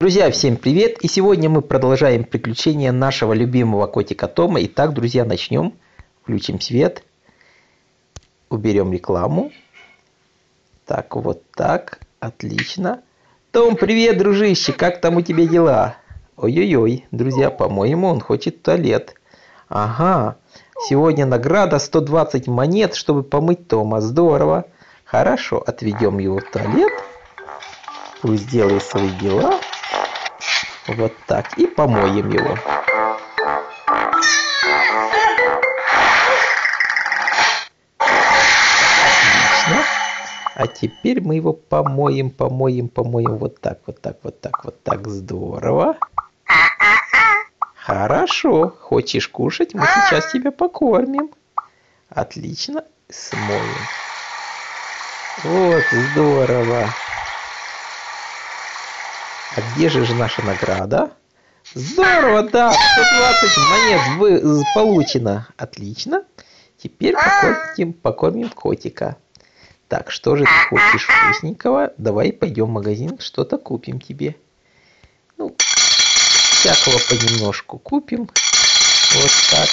Друзья, всем привет! И сегодня мы продолжаем приключения нашего любимого котика Тома. Итак, друзья, начнем. Включим свет. Уберем рекламу. Так, вот так. Отлично. Том, привет, дружище! Как там у тебя дела? Ой-ой-ой, друзья, по-моему, он хочет в туалет. Ага. Сегодня награда 120 монет, чтобы помыть Тома. Здорово. Хорошо, отведем его в туалет. Пусть сделает свои дела. Вот так. И помоем его. Отлично. А теперь мы его помоем. Вот так, вот так, вот так, вот так. Здорово. Хорошо. Хочешь кушать? Мы сейчас тебя покормим. Отлично. Смоем. Вот, здорово. А где же наша награда? Здорово, да, 120 монет получено. Отлично. Теперь покормим котика. Так, что же ты хочешь вкусненького? Давай пойдем в магазин, что-то купим тебе. Ну, всякого понемножку купим. Вот так.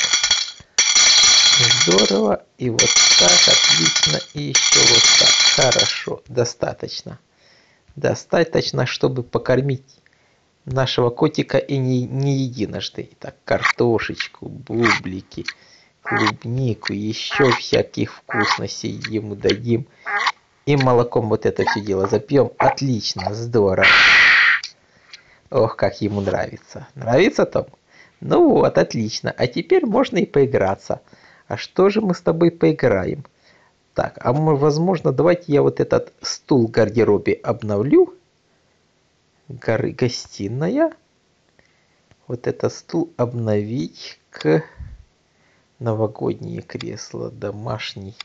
Здорово. И вот так, отлично. И еще вот так. Хорошо, достаточно. Достаточно, чтобы покормить нашего котика и не единожды. Итак, картошечку, бублики, клубнику, еще всяких вкусностей ему дадим. И молоком вот это все дело запьем. Отлично, здорово. Ох, как ему нравится. Нравится, Том? Ну вот, отлично. А теперь можно и поиграться. А что же мы с тобой поиграем? Так, а возможно, давайте я вот этот стул в гардеробе обновлю. Гостиная. Вот этот стул обновить к новогоднее кресло. Домашний.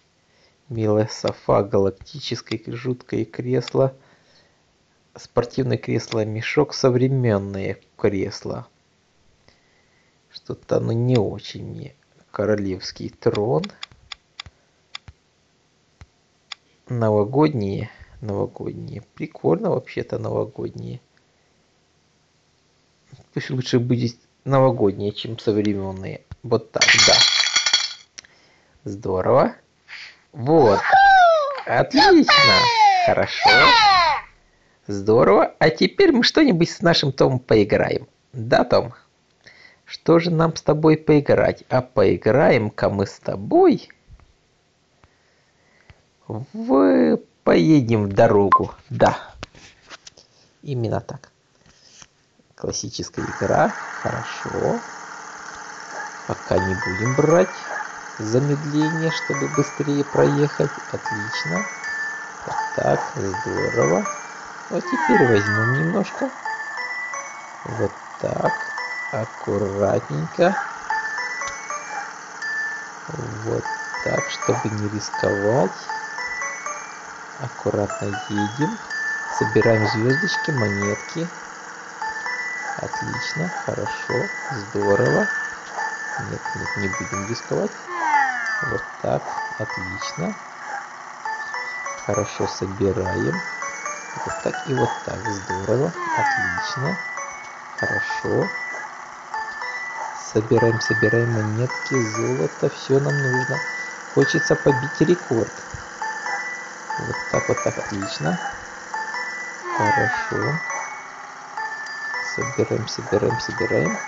Милая софа. Галактическое жуткое кресло. Спортивное кресло. Мешок. Современное кресло. Что-то оно не очень. Королевский трон. Новогодние. Новогодние. Прикольно вообще-то новогодние. Пусть лучше будет новогодние, чем современные. Вот так, да. Здорово. Вот. Отлично. Хорошо. Здорово. А теперь мы что-нибудь с нашим Томом поиграем. Да, Том? Что же нам с тобой поиграть? А поиграем-ка мы с тобой... Поедем в дорогу. Да. Именно так. Классическая игра. Хорошо. Пока не будем брать замедление, чтобы быстрее проехать. Отлично. Вот так. Здорово. А теперь возьмем немножко. Вот так. Аккуратненько. Вот так, чтобы не рисковать. Аккуратно едем. Собираем звездочки, монетки. Отлично, хорошо, здорово. Нет, нет, не будем рисковать. Вот так, отлично. Хорошо, собираем. Вот так и вот так, здорово, отлично. Хорошо. Собираем, собираем монетки, золото, все нам нужно. Хочется побить рекорд. Вот так, отлично. Хорошо. Собираем, собираем, собираем.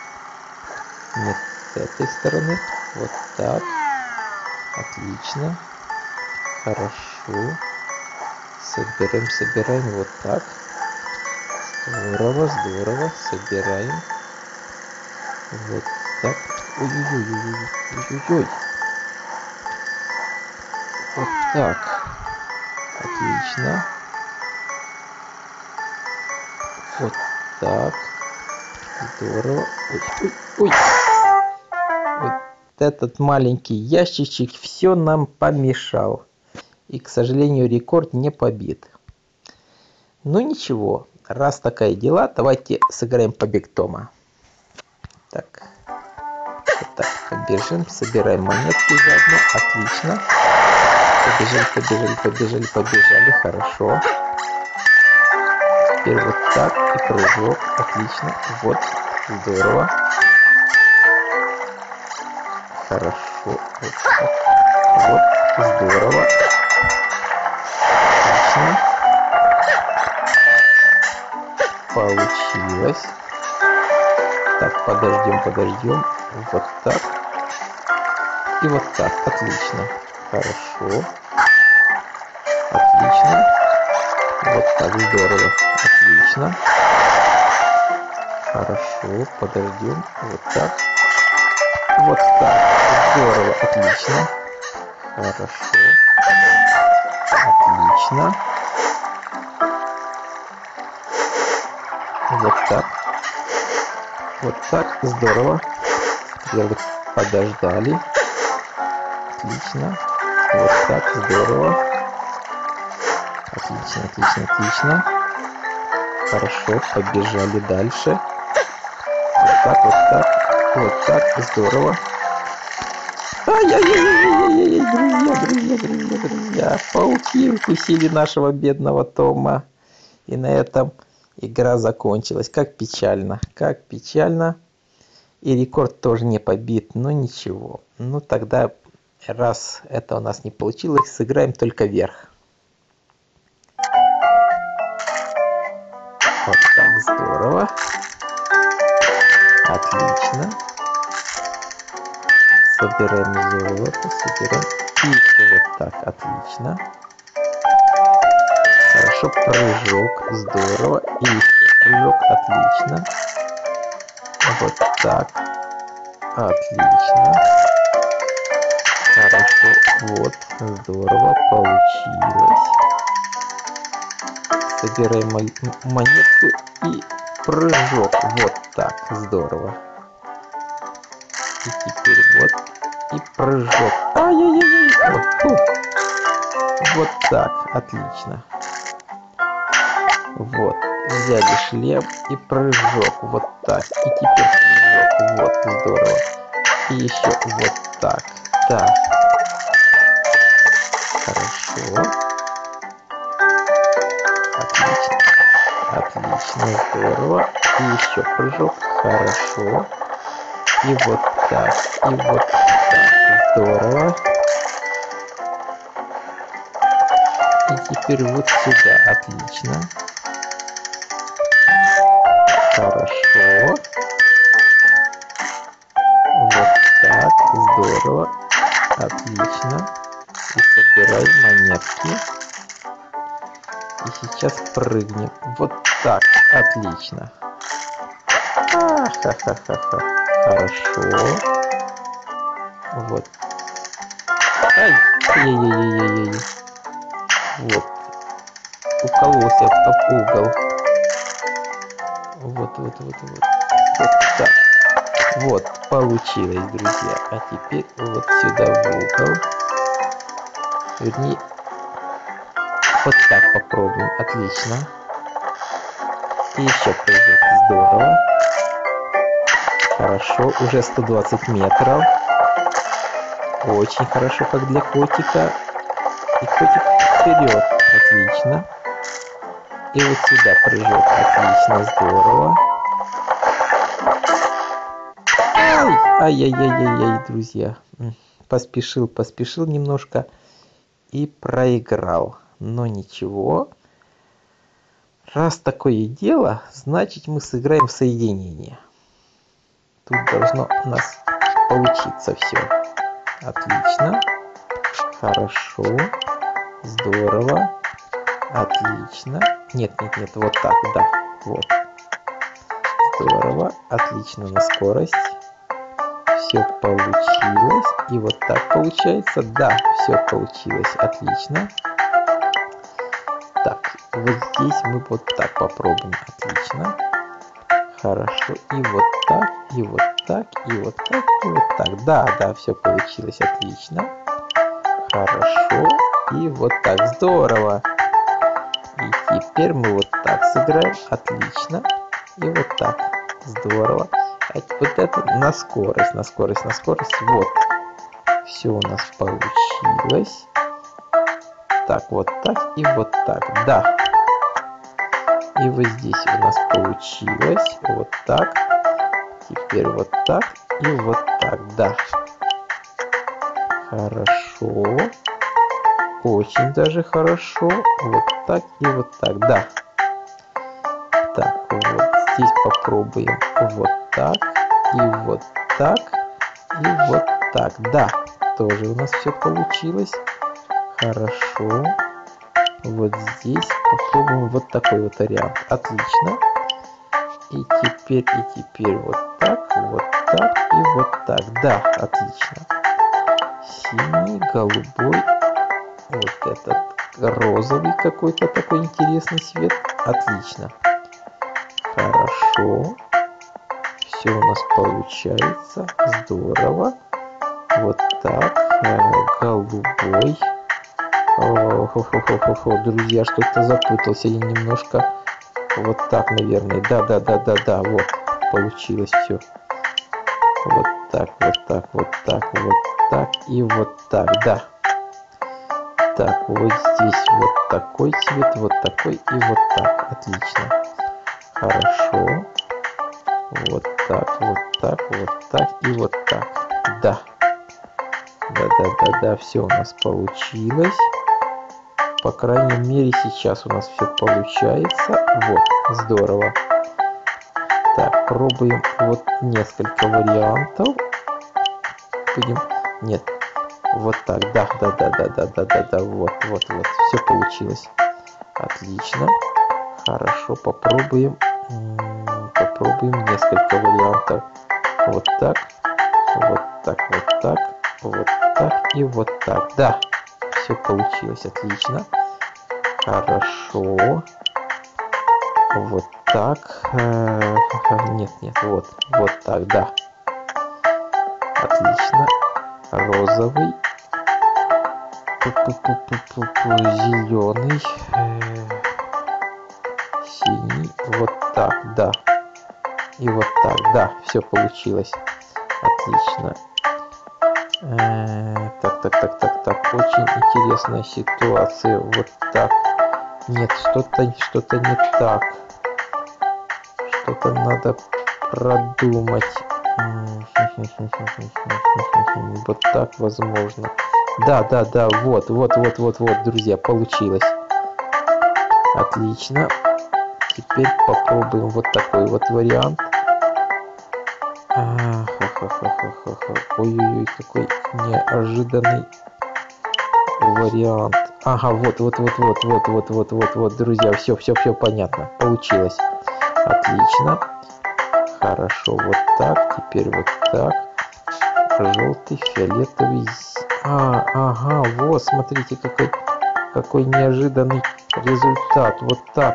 Нет, с этой стороны. Вот так. Отлично. Хорошо. Собираем, собираем. Вот так. Здорово, здорово. Собираем. Вот так. Ой-ой-ой. Вот так. Отлично. Вот так. Здорово. Ой, ой, ой. Вот этот маленький ящичек все нам помешал. И, к сожалению, рекорд не побит. Ну ничего. Раз такие дела, давайте сыграем побег Тома. Так. Вот так. Побежим. Собираем монетки заодно. Отлично. Побежали, побежали, побежали, побежали. Хорошо. Теперь вот так и кружок. Отлично. Вот. Здорово. Хорошо. Вот так. Вот. Здорово. Отлично. Получилось. Так, подождем. Вот так. И вот так. Отлично. Хорошо. Отлично. Вот так, здорово. Отлично. Хорошо. Подождем. Вот так. Вот так. Здорово. Отлично. Хорошо. Отлично. Вот так. Вот так. Здорово. Подождали. Отлично. Вот так. Здорово. Отлично. Хорошо, побежали дальше. Вот так, здорово. Ай-яй-яй-яй-яй-яй, друзья. Пауки укусили нашего бедного Тома. И на этом игра закончилась. Как печально. И рекорд тоже не побит, но ничего. Ну тогда, раз это у нас не получилось, сыграем только вверх. Вот так, здорово. Отлично. Собираем золото, И вот так, отлично. Хорошо, прыжок, здорово. И прыжок, отлично. Вот так. Отлично. Хорошо, вот, здорово, получилось. Собираем монетку и прыжок. Вот так. Здорово. И теперь вот. И прыжок. Вот так. Отлично. Вот. Взяли шлем и прыжок. Вот так. И теперь прыжок. Вот. Здорово. И еще вот так. Так. Хорошо. Отлично, здорово. И еще прыжок. Хорошо. И вот так. И вот так. Здорово. И теперь вот сюда. Отлично. Хорошо. Вот так. Здорово. Отлично. И собираем монетки. И сейчас прыгнем. Вот так. Отлично. Хорошо. Вот. Ай-яй-яй-яй-яй. Вот. Укололся об угол. Вот. Вот так. Вот. Получилось, друзья. А теперь вот сюда в угол. Вернее. Вот так попробуем. Отлично. И еще прыжок. Здорово. Хорошо. Уже 120 метров. Очень хорошо, как для котика. И котик вперед. Отлично. И вот сюда прыжок. Отлично. Здорово. Ай-яй-яй-яй-яй, друзья. Поспешил немножко. И проиграл. Но ничего. Раз такое дело, значит мы сыграем в соединение. Тут должно у нас получиться все. Отлично. Хорошо. Здорово. Отлично. Нет. Вот так, да. Вот. Здорово. Отлично на скорость. Все получилось. И вот так получается. Да, все получилось. Отлично. Так, вот здесь мы вот так попробуем. Отлично. Хорошо. И вот так, и вот так, и вот так, и вот так. Да, все получилось. Отлично. Хорошо. И вот так. Здорово. И теперь мы вот так сыграем. Отлично. И вот так. Здорово. А вот это на скорость. Вот. Все у нас получилось. Так, вот так и вот так. Да. И вот здесь у нас получилось вот так. Теперь вот так и вот так, да. Хорошо. Очень даже хорошо. Вот так и вот так, да. Так, вот здесь попробуем вот так и вот так и вот так, да. Тоже у нас все получилось. Хорошо. Вот здесь попробуем вот такой вот вариант. Отлично. И теперь вот так и вот так. Да, отлично. Синий, голубой, вот этот розовый какой-то такой интересный цвет. Отлично. Хорошо. Все у нас получается. Здорово. Вот так. Голубой. Хо-хо-хо-хо-хо, друзья, что-то запутался я немножко. Вот так, наверное. Да-да-да-да-да, вот, получилось все. Вот так, вот так, вот так, вот так и вот так, да. Так, вот здесь вот такой цвет, вот такой и вот так. Отлично. Хорошо. Вот так, вот так, вот так и вот так. Да. Да-да-да-да, все у нас получилось. По крайней мере, сейчас у нас все получается. Вот, здорово. Так, пробуем вот несколько вариантов. Будем... Нет. Вот так, да-да-да-да-да-да-да-да. Вот-вот-вот, все получилось. Отлично. Хорошо, попробуем. Попробуем несколько вариантов. Вот так. Вот так, вот так. Вот так и вот так, да. Все получилось отлично. Хорошо. Вот так. Нет, нет, вот. Вот так, да. Отлично. Розовый. Зеленый. Синий. Вот так, да. И вот так, да. Все получилось. Отлично. Так. Очень интересная ситуация. Вот так. Нет, что-то не так. Что-то надо продумать. Вот так возможно. Да. Вот, друзья, получилось. Отлично. Теперь попробуем вот такой вот вариант. Ой-ой-ой, какой неожиданный вариант. Ага, вот, друзья, все понятно. Получилось. Отлично. Хорошо, вот так. Теперь вот так. Желтый, фиолетовый. Ага, вот, смотрите, какой неожиданный результат. Вот так,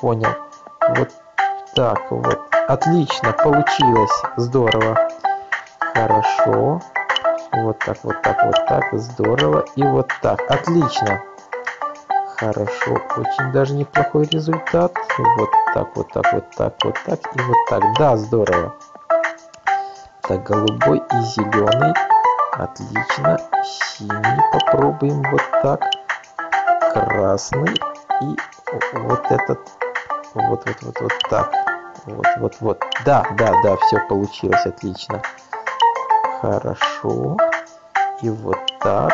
понял. Вот так, вот. Отлично, получилось. Здорово. Хорошо. Вот так. Здорово. И вот так. Отлично. Хорошо. Очень даже неплохой результат. Вот так. И вот так. Да, здорово. Так, голубой и зеленый. Отлично. Синий попробуем вот так. Красный. И вот этот. Вот так. Вот. Да. Все получилось. Отлично. Хорошо. И вот так.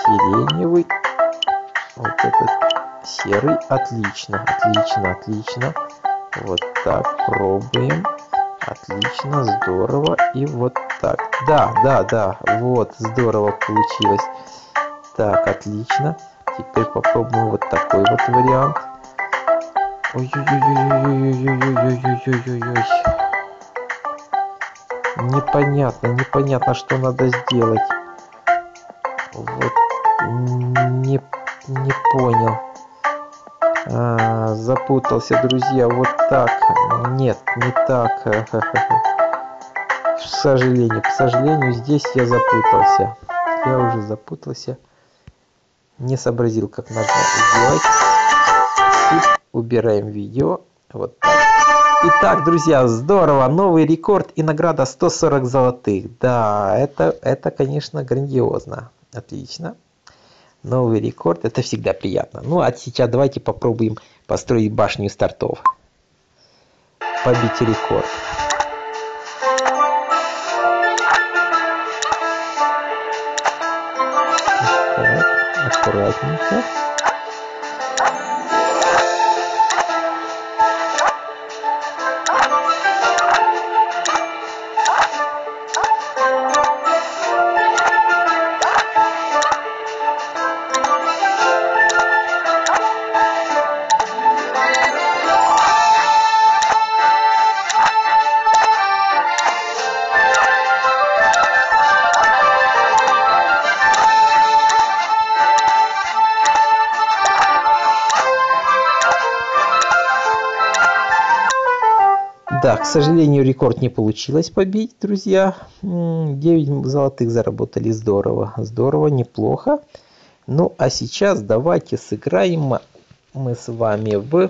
Сиреневый. Вот этот серый. Отлично. Вот так. Пробуем. Отлично. Здорово. И вот так. Да. Вот. Здорово получилось. Так, отлично. Теперь попробуем вот такой вот вариант. Ой-ой-ой. Непонятно, что надо сделать. Вот. Не понял. Запутался, друзья. Вот так. Нет, не так. К сожалению, здесь я запутался. Не сообразил, как надо сделать. Убираем видео. Вот так. Итак, друзья, здорово, новый рекорд и награда 140 золотых. Да, это конечно, грандиозно. Отлично. новый рекорд, это всегда приятно. Ну а сейчас давайте попробуем построить башню стартов. Побить рекорд. Так, аккуратненько. Да, к сожалению, рекорд не получилось побить, друзья. 9 золотых заработали, здорово. Здорово, неплохо. Ну, а сейчас давайте сыграем мы с вами в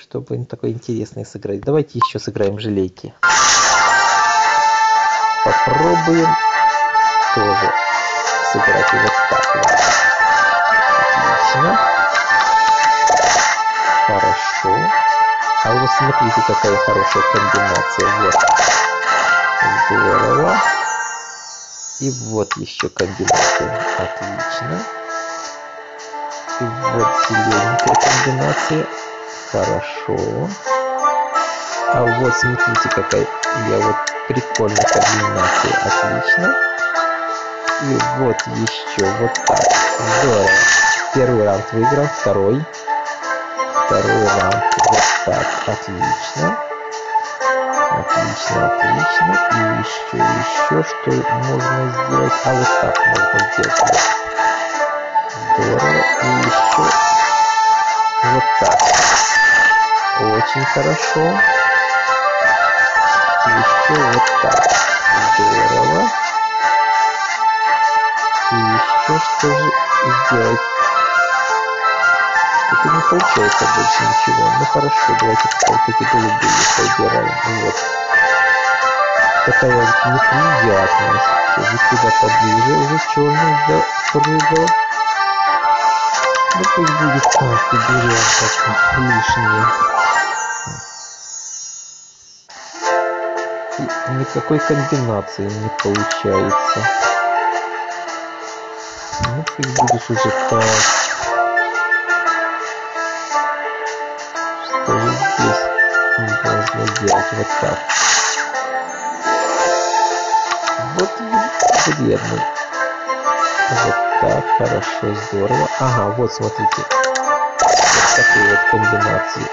чтобы такое интересное сыграть. Давайте еще сыграем в желейки. Попробуем тоже сыграть вот так. Отлично. Хорошо. А вот смотрите, какая хорошая комбинация. Вот. Здорово. И вот еще комбинация. Отлично. И вот зелененькая комбинация. Хорошо. А вот смотрите, какая вот прикольная комбинация. Отлично. И вот еще вот так. Здорово. Первый раунд выиграл, второй. Второй раунд. Вот так. Отлично. Отлично, отлично. И еще что можно сделать. А вот так можно сделать. Здорово. И еще вот так. Очень хорошо. И еще вот так. Здорово. И еще что же сделать? Это не получается больше ничего. Ну хорошо, давайте эти голубые собираем. Вот. Такая вот неприятность. Вот сюда поближе уже черный запрыгал. Ну пусть будет так, уберем так лишнее. И никакой комбинации не получается. Ну пусть будет уже так. Делать вот так. Вот бледный. Вот так, хорошо, здорово. Ага, вот смотрите. Вот такие вот комбинации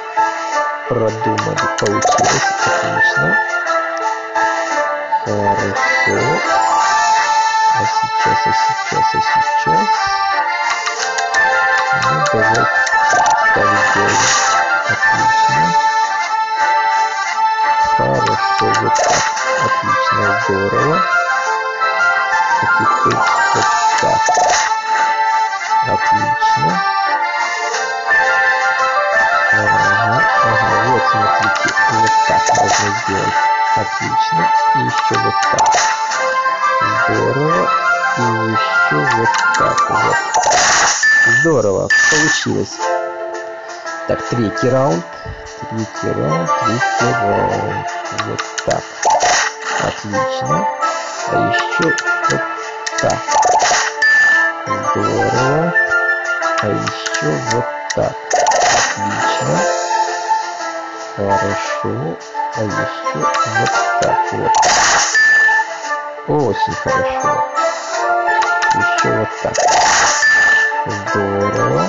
продумали. Получилось. Отлично. Хорошо. А сейчас, а сейчас, а сейчас. Ну, давайте так делаем. Отлично. Хорошо, вот так. Отлично, здорово. А теперь вот так. Отлично. Ага, ага, вот смотрите. Вот так можно сделать. Отлично. И еще вот так. Здорово. И еще вот так вот. Здорово. Получилось. Так, третий раунд. Третий раунд. Вот так. Отлично. А еще вот так. Здорово. А еще вот так. Отлично. Хорошо. А еще вот так вот. Очень хорошо. Еще вот так. Здорово.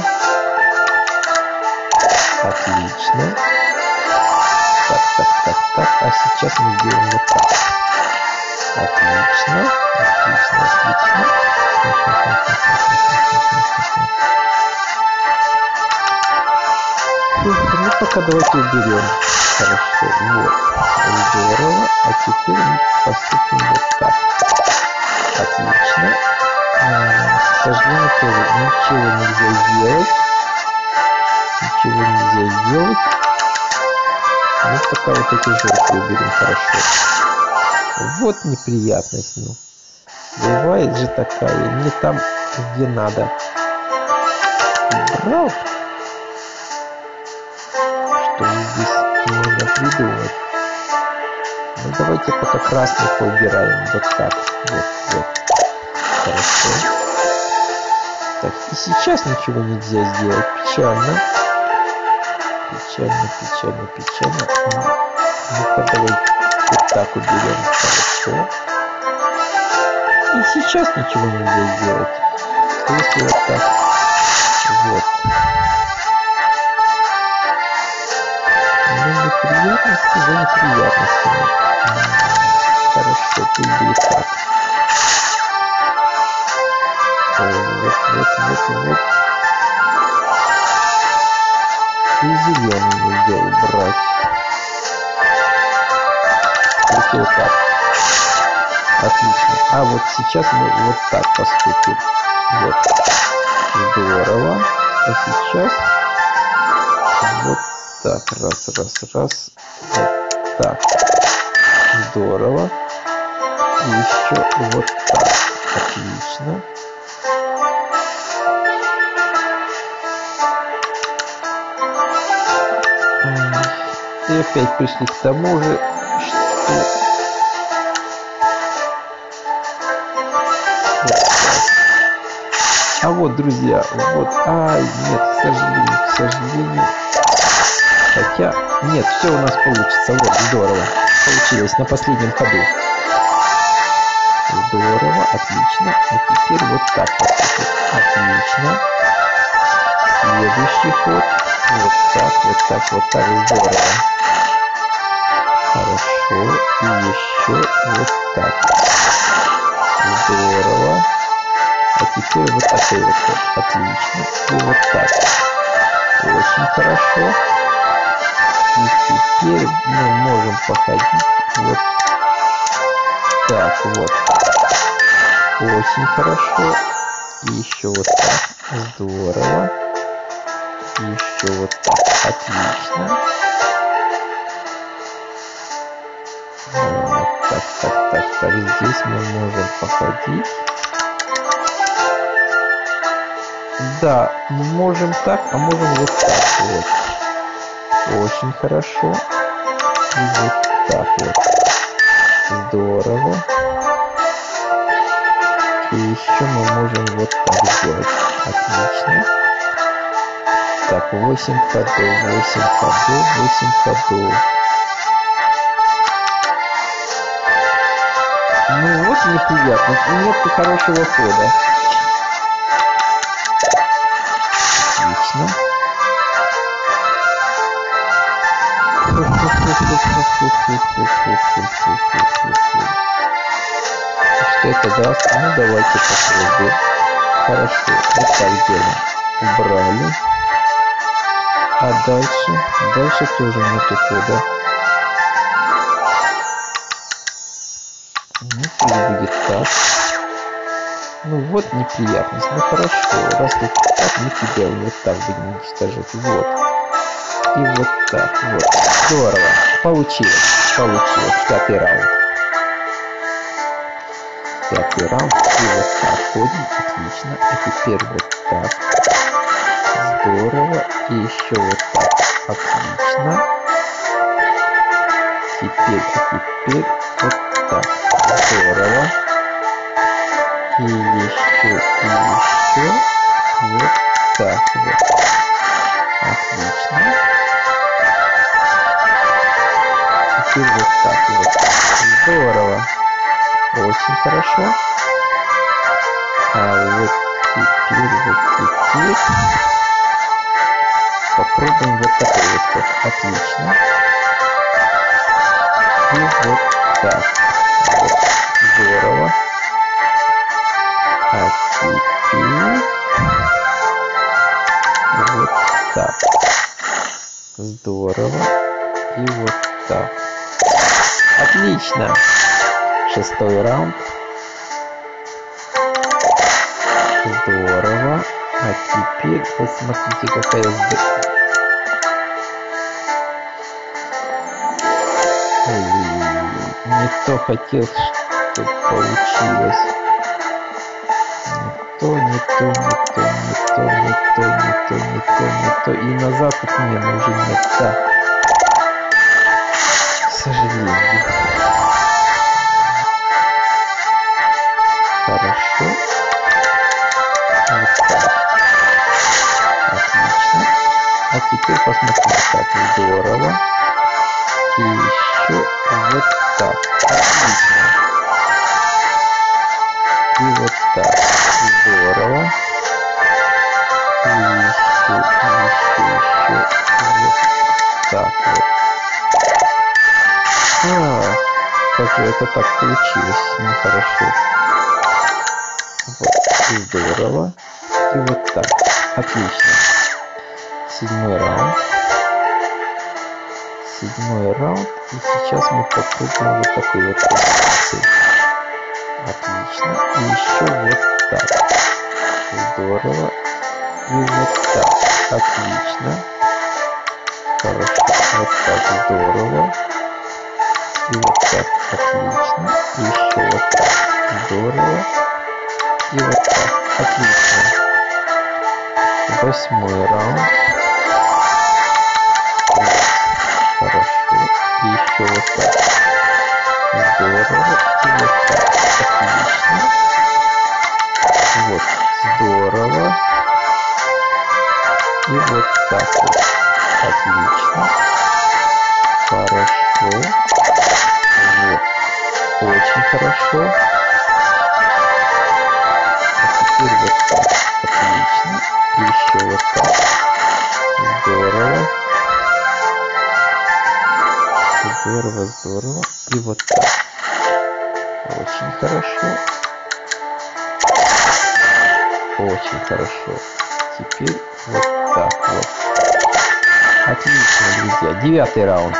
Отлично. Так. А сейчас мы сделаем вот так. Отлично. Отлично. Ну, пока давайте уберем. Хорошо. Вот. Здорово. А теперь мы поступим вот так. Отлично. К сожалению, тоже ничего нельзя делать. Ну, пока вот эти жертвы уберем, хорошо. Вот неприятность, ну. Бывает же такая, не там где надо. Брав! Что здесь можно придумать? Ну давайте пока красных поубираем. Вот так. Вот, вот. Хорошо. Так, и сейчас ничего нельзя сделать. Печально. Печально. Ну-ка, давай вот так уберем. Хорошо. И сейчас ничего нельзя сделать. Если вот так. Вот. Ну, неприятности за неприятностями. Хорошо, пусть будет так. Вот. И зеленый нельзя убрать. Если вот так. Отлично. А вот сейчас мы вот так поступим. Вот. Здорово. А сейчас вот так. Раз. Вот так. Здорово. И еще вот так. Отлично. И опять пришли к тому же, что... Вот. А вот, друзья, вот... Ай, нет, к сожалению... Хотя... Нет, все у нас получится. Вот, здорово. Получилось на последнем ходу. Здорово, отлично. А теперь вот так поступим. Отлично. Следующий ход. Вот так. Здорово. Хорошо, и еще вот так. Здорово. А теперь вот такой вот. Отлично. И вот так. Очень хорошо. И теперь мы можем походить вот так вот. Очень хорошо. И еще вот так. Здорово. И еще вот так. Отлично. Так, здесь мы можем походить. Да, мы можем так, а можем вот так вот. Очень хорошо. И вот так вот. Здорово. И еще мы можем вот так сделать. Отлично. Так, 8 ходов. Ну вот неприятно, нет хорошего хода. Отлично. Что это даст? Ну давайте попробуем. Хорошо, вот так делаем. Убрали. А дальше? Дальше тоже нету хода. Будет так. Ну вот неприятность. Ну хорошо. Раз вот так, мы тебя вот так будем уничтожать. Вот. И вот так. Вот. Здорово. Получилось. Пятый раунд. И вот так ходим. Отлично. А теперь вот так. Здорово. И еще вот так. Отлично. Теперь вот так. Здорово. И еще. Вот так вот. Отлично. Теперь вот так вот. Здорово. Очень хорошо. А вот теперь. Попробуем вот такой вот. Отлично. И вот так. Здорово. А теперь... Вот так. Здорово. И вот так. Отлично. 6-й раунд. Здорово. А теперь посмотрите, какая здорово. Не то хотел, чтобы получилось. не то, и назад от меня уже нет, да. К сожалению. Хорошо. Вот так. Отлично. А теперь посмотрим, как здорово. И еще вот так. Отлично. И вот так. Здорово. И еще. Вот так вот. А, как же это так получилось? Нехорошо. Вот. Здорово. И вот так. Отлично. Седьмой раунд. И сейчас мы попробуем вот такой вот комбинации. Отлично. И еще вот так. Здорово. И вот так. Отлично. Хорошо. Вот так. Здорово. И вот так. Отлично. И еще вот так. Здорово. И вот так. Отлично. 8-й раунд. Вот. Хорошо. И еще вот так. Здорово. И вот так. Отлично. Вот. Здорово. И вот так вот. Отлично. Хорошо. Вот. Очень хорошо. А теперь вот так. Отлично. И еще вот так. Здорово. Здорово. И вот так. Очень хорошо. Очень хорошо. Теперь вот так вот. Отлично, друзья. 9-й раунд.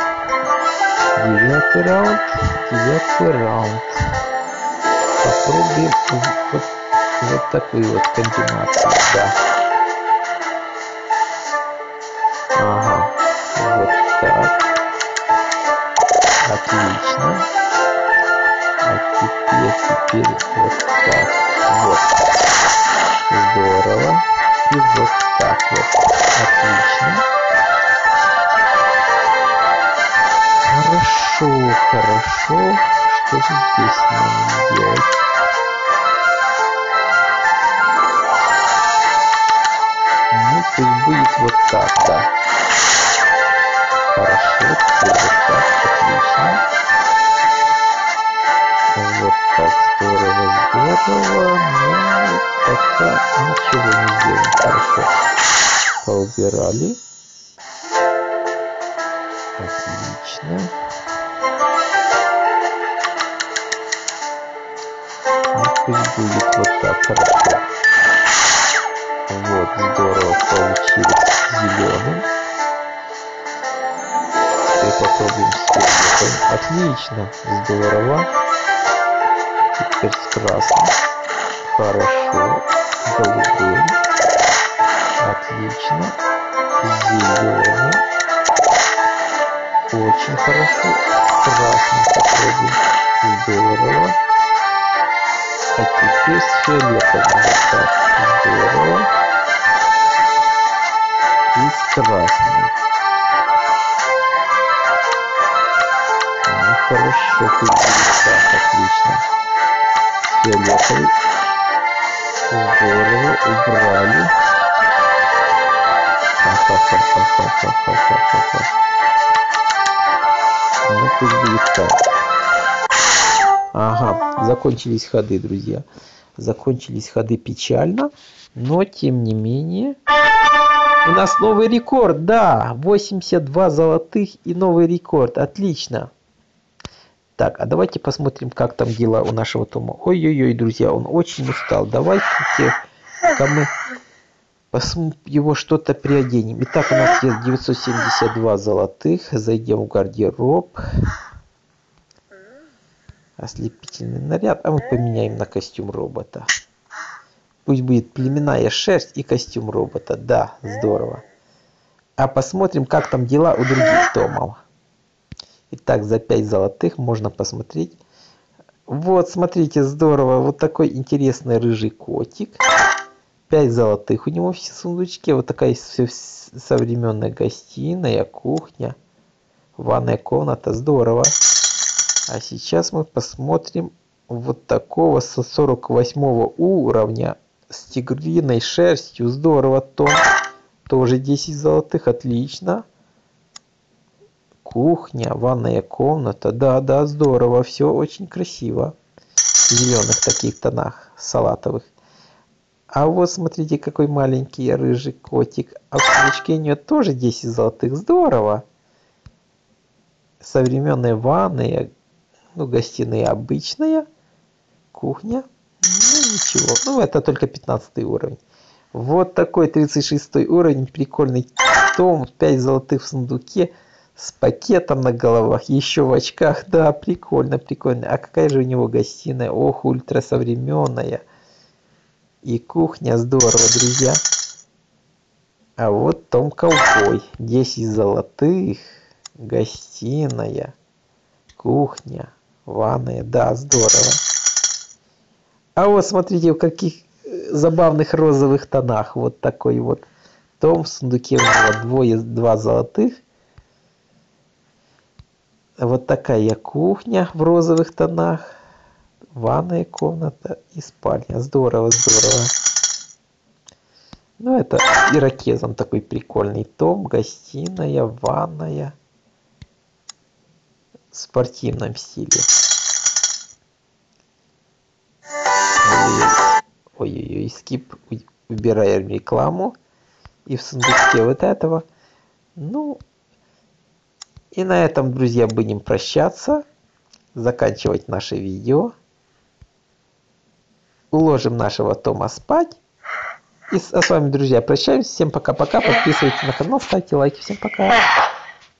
9-й раунд. Попробуем вот такую вот комбинацию. Да. Ага. Вот так. Отлично. А теперь вот так вот. Здорово. И вот так вот. Отлично. Хорошо. Что же здесь нам делать? Ну, пусть будет вот так, да. Хорошо. Теперь вот так. Отлично. Вот так, здорово, но пока ничего не сделаем. Хорошо. Поубирали. Отлично. Ну, пусть будет вот так, хорошо. Вот, здорово, получилось зеленым. Теперь попробуем с переходом. Отлично, здорово. Теперь с красным. Хорошо. Голубым. Отлично. Зеленым. Очень хорошо. Красным попробуем. Здорово. А теперь с фиолетовым. Здорово. И с красным. Ну, хорошо. Отлично. Фиолетовый. Здорово, убрали. Ну, пусть будет так. Ага, закончились ходы, друзья. Закончились ходы печально, но тем не менее... У нас новый рекорд, да! 82 золотых и новый рекорд, отлично! Так, а давайте посмотрим, как там дела у нашего Тома. Ой-ой-ой, друзья, он очень устал. Давайте-ка мы его что-то приоденем. Итак, у нас есть 972 золотых. Зайдем в гардероб. Ослепительный наряд. А мы поменяем на костюм робота. Пусть будет племенная шерсть и костюм робота. Да, здорово. А посмотрим, как там дела у других Томов. Итак, за 5 золотых можно посмотреть. Вот, смотрите, здорово. Вот такой интересный рыжий котик. 5 золотых у него в сундучке. Вот такая современная гостиная, кухня, ванная комната. Здорово. А сейчас мы посмотрим вот такого со 48 уровня с тигриной шерстью. Здорово, тон. Тоже 10 золотых. Отлично. Кухня, ванная комната. Да, здорово. Все очень красиво. В зеленых таких тонах, салатовых. А вот смотрите, какой маленький рыжий котик. А в сундучке у нее тоже 10 золотых. Здорово. Современные ванны, гостиные обычная, кухня, ничего. Это только 15 уровень. Вот такой 36 уровень, прикольный том, 5 золотых в сундуке, с пакетом на головах, еще в очках. Да, прикольно. А какая же у него гостиная? Ох, ультра современная. И кухня, здорово, друзья. А вот том ковбой. 10 золотых. Гостиная. Кухня. Ванная. Да, здорово. А вот смотрите, в каких забавных розовых тонах. Вот такой вот том. В сундуке у него 2 золотых. Вот такая кухня в розовых тонах. Ванная комната и спальня. Здорово. Это ирокезом такой прикольный том. Гостиная, ванная. В спортивном стиле. Ой-ой-ой, скип. Убираем рекламу. И в сундучке вот этого. И на этом, друзья, будем прощаться. Заканчивать наше видео. Уложим нашего Тома спать. И с вами, друзья, прощаемся. Всем пока-пока. Подписывайтесь на канал, ставьте лайки. Всем пока.